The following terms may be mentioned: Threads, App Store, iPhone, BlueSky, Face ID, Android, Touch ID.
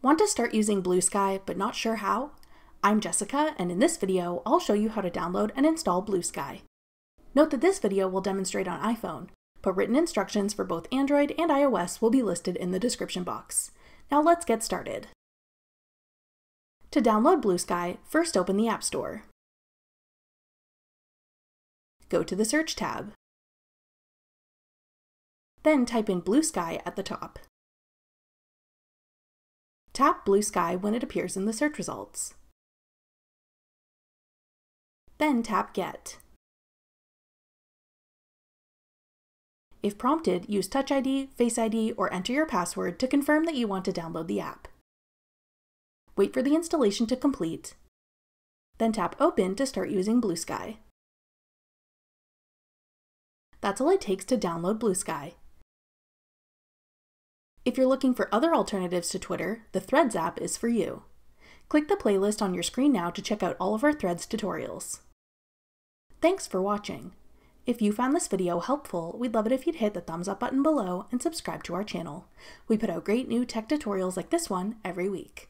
Want to start using BlueSky but not sure how? I'm Jessica, and in this video, I'll show you how to download and install BlueSky. Note that this video will demonstrate on iPhone, but written instructions for both Android and iOS will be listed in the description box. Now let's get started. To download BlueSky, first open the App Store. Go to the Search tab. Then type in BlueSky at the top. Tap BlueSky when it appears in the search results. Then tap Get. If prompted, use Touch ID, Face ID, or enter your password to confirm that you want to download the app. Wait for the installation to complete. Then tap Open to start using BlueSky. That's all it takes to download BlueSky. If you're looking for other alternatives to Twitter, the Threads app is for you. Click the playlist on your screen now to check out all of our Threads tutorials. Thanks for watching. If you found this video helpful, we'd love it if you'd hit the thumbs up button below and subscribe to our channel. We put out great new tech tutorials like this one every week.